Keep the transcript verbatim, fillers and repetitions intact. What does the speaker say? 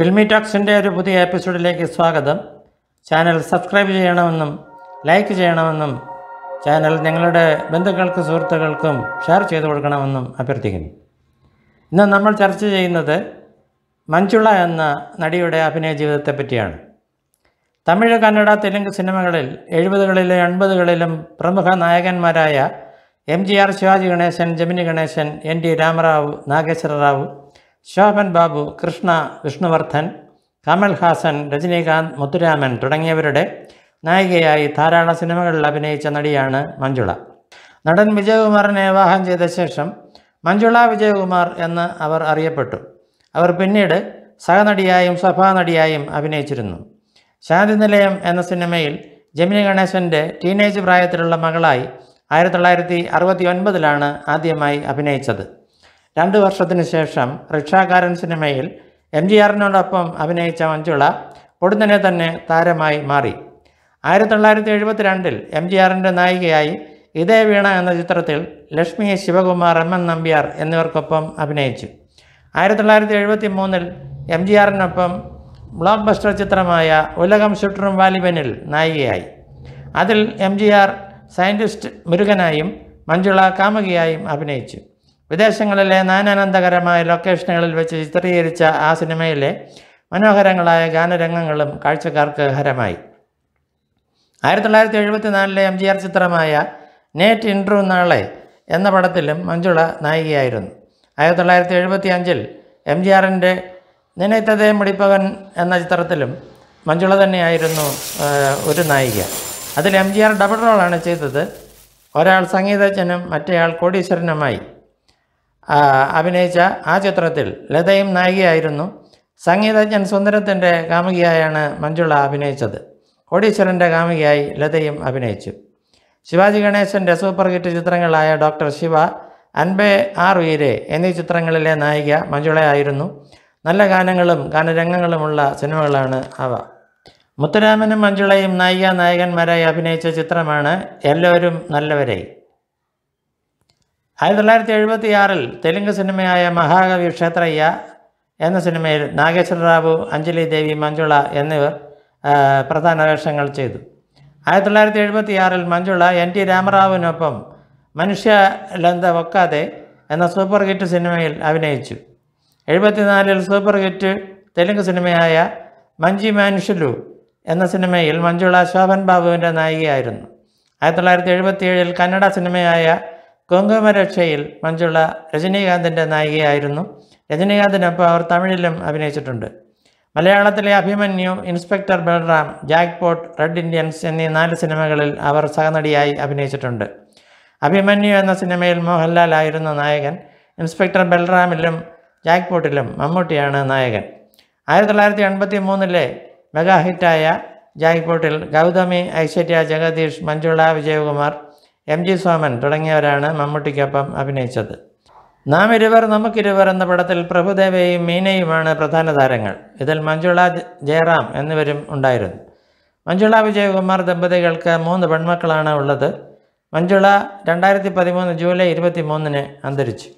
Filmy ടോക്സിൻ്റെ ഒരു പുതിയ എപ്പിസോഡിലേക്ക് സ്വാഗതം. ചാനൽ സബ്സ്ക്രൈബ് ചെയ്യണമെന്നും ലൈക്ക് ചെയ്യണമെന്നും ചാനൽ നിങ്ങളുടെ ബന്ധുക്കൾക്കും സുഹൃത്തുക്കൾക്കും ഷെയർ ചെയ്തു കൊടുക്കണമെന്നും അഭ്യർത്ഥിക്കുന്നു. ഇന്ന് നമ്മൾ ചർച്ച ചെയ്യുന്നത് മഞ്ജുള എന്ന നടിയുടെ അഭിനയ ജീവിതത്തെ പറ്റിയാണ്. തമിഴ്, കന്നഡ, തെലുങ്ക് സിനിമകളിൽ എഴുപതുകളിലും എൺപതുകളിലും പ്രമുഖ നായകന്മാരായ M G R, Sivaji Ganesan, Gemini Ganesan, N D Rama Rao, Nageswararao, Sobhan Babu, Krishna Vishnuvardhan, Kamal Haasan, Rajinikanth, Muthuraman തുടങ്ങിയവരുടെ നായികയായി ധാരാളം സിനിമകളിൽ അഭിനയിച്ച നടിയാണ് മഞ്ജുള. നടൻ വിജയകുമാറിനെ വിവാഹം ചെയ്ത ശേഷം മഞ്ജുള വിജയകുമാർ എന്ന് അവർ അറിയപ്പെട്ടു. അവർ പിന്നീട് സഹനടിയായും സഭാനടിയായും അഭിനയിച്ചിരുന്നു. ശാന്തിനിലയം എന്ന സിനിമയിൽ ജെമിനി ഗണേശൻ്റെ ടീനേജ് പ്രായത്തിലുള്ള മകളായി ആയിരത്തി തൊള്ളായിരത്തി അറുപത്തി ഒൻപതിലാണ് ആദ്യമായി അഭിനയിച്ചത്. രണ്ടു വർഷത്തിനു ശേഷം റിക്ഷാകാരൻ സിനിമയിൽ എം ജി ആറിനോടൊപ്പം അഭിനയിച്ച മഞ്ജുള പൊടുന്നനെ തന്നെ താരമായി മാറി. ആയിരത്തി തൊള്ളായിരത്തി എഴുപത്തി രണ്ടിൽ എം ജി ആറിൻ്റെ നായികയായി ഇദയവീണ എന്ന ചിത്രത്തിൽ ലക്ഷ്മി, ശിവകുമാർ, എം എൻ നമ്പ്യാർ എന്നിവർക്കൊപ്പം അഭിനയിച്ചു. ആയിരത്തി തൊള്ളായിരത്തി എഴുപത്തി മൂന്നിൽ എം ജി ആറിനൊപ്പം ബ്ലോക്ക് ബസ്റ്റർ ചിത്രമായ ഉലകം ഷൂട്ടറും വാലിബനിൽ നായികയായി. അതിൽ എം ജി ആർ സയൻറ്റിസ്റ്റ് മുരുകനായും മഞ്ജുള കാമുകിയായും അഭിനയിച്ചു. വിദേശങ്ങളിലെ നാനാനന്ദകരമായ ലൊക്കേഷനുകളിൽ വെച്ച് ചിത്രീകരിച്ച ആ സിനിമയിലെ മനോഹരങ്ങളായ ഗാനരംഗങ്ങളും കാഴ്ചക്കാർക്ക് ഹരമായി. ആയിരത്തി തൊള്ളായിരത്തി എഴുപത്തി നാലിലെ എം ജി ആർ ചിത്രമായ നേറ്റ് ഇൻട്രൂ നാളെ എന്ന പടത്തിലും മഞ്ജുള നായികയായിരുന്നു. ആയിരത്തി തൊള്ളായിരത്തി എഴുപത്തി അഞ്ചിൽ എം ജി ആറിൻ്റെ നിനൈത്തതേ മുടിപ്പവൻ എന്ന ചിത്രത്തിലും മഞ്ജുള തന്നെയായിരുന്നു ഒരു നായിക. അതിൽ എം ജി ആർ ഡബിൾ റോളാണ് ചെയ്തത്. ഒരാൾ സംഗീതജ്ഞനും മറ്റേയാൾ കോടീശ്വരനുമായി അഭിനയിച്ച ആ ചിത്രത്തിൽ ലതയും നായികയായിരുന്നു. സംഗീതജ്ഞൻ സുന്ദരത്തിൻ്റെ കാമുകിയായാണ് മഞ്ജുള അഭിനയിച്ചത്. കോടീശ്വരൻ്റെ കാമുകിയായി ലതയും അഭിനയിച്ചു. ശിവാജി ഗണേശൻ്റെ സൂപ്പർ ഹിറ്റ് ചിത്രങ്ങളായ ഡോക്ടർ ശിവ, അൻപേ ആർ വീരെ എന്നീ ചിത്രങ്ങളിലെ നായിക മഞ്ജുളയായിരുന്നു. നല്ല ഗാനങ്ങളും ഗാനരംഗങ്ങളുമുള്ള സിനിമകളാണ് അവ. മുത്തുരാമനും മഞ്ജുളയും നായിക നായകന്മാരായി അഭിനയിച്ച ചിത്രമാണ് എല്ലാവരും നല്ലവരായി. ആയിരത്തി തൊള്ളായിരത്തി എഴുപത്തി ആറിൽ തെലുങ്ക് സിനിമയായ മഹാകവി ക്ഷേത്രയ്യ എന്ന സിനിമയിൽ നാഗേശ്വരറാവു, അഞ്ജലി ദേവി, മഞ്ജുള എന്നിവർ പ്രധാന വേഷങ്ങൾ ചെയ്തു. ആയിരത്തി തൊള്ളായിരത്തി എഴുപത്തി ആറിൽ മഞ്ജുള എൻ ടി രാമറാവുവിനൊപ്പം മനുഷ്യലന്ത വക്കാതെ എന്ന സൂപ്പർ ഹിറ്റ് സിനിമയിൽ അഭിനയിച്ചു. എഴുപത്തിനാലിൽ സൂപ്പർ ഹിറ്റ് തെലുങ്ക് സിനിമയായ മഞ്ചിമാനിഷുലു എന്ന സിനിമയിൽ മഞ്ജുള ശോഭൻ ബാബുവിൻ്റെ നായികയായിരുന്നു. ആയിരത്തി തൊള്ളായിരത്തി എഴുപത്തി ഏഴിൽ കന്നഡ സിനിമയായ കുങ്കുമരക്ഷയിൽ മഞ്ജുള രജനീകാന്തിൻ്റെ നായികയായിരുന്നു. രജനീകാന്തിനൊപ്പം അവർ തമിഴിലും അഭിനയിച്ചിട്ടുണ്ട്. മലയാളത്തിലെ Abhimanyu, inspector Balram, jackpot, red Indians എന്നീ നാല് സിനിമകളിൽ അവർ സഹനടിയായി അഭിനയിച്ചിട്ടുണ്ട്. അഭിമന്യു എന്ന സിനിമയിൽ മോഹൻലാൽ ആയിരുന്നു നായകൻ. ഇൻസ്പെക്ടർ ബൽറാമിലും ജാക്ക്പോട്ടിലും മമ്മൂട്ടിയാണ് നായകൻ. ആയിരത്തി തൊള്ളായിരത്തി എൺപത്തി മൂന്നിലെ മെഗാഹിറ്റായ ജാക്ക്പോട്ടിൽ ഗൗതമി, ഐശ്വര്യ, ജഗദീഷ്, മഞ്ജുള വിജയകുമാർ, എം ജി സോമൻ തുടങ്ങിയവരാണ് മമ്മൂട്ടിക്കൊപ്പം അഭിനയിച്ചത്. നാം ഇരുവർ നമുക്കിരുവർ എന്ന പടത്തിൽ പ്രഭുദേവയും മീനയുമാണ് പ്രധാന താരങ്ങൾ. ഇതിൽ മഞ്ജുള, ജയറാം എന്നിവരും ഉണ്ടായിരുന്നു. മഞ്ജുള വിജയകുമാർ ദമ്പതികൾക്ക് മൂന്ന് പെൺമക്കളാണ് ഉള്ളത്. മഞ്ജുള രണ്ടായിരത്തി പതിമൂന്ന് ജൂലൈ ഇരുപത്തി മൂന്നിന് അന്തരിച്ചു.